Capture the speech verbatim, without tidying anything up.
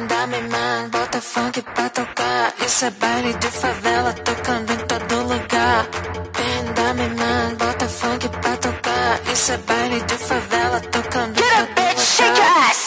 man, dame man, bota funk pra tocar. Isso é baile de favela, tocando em todo lugar. Man, dame man, bota funk pra tocar. Isso é baile de favela, tocando em todo lugar.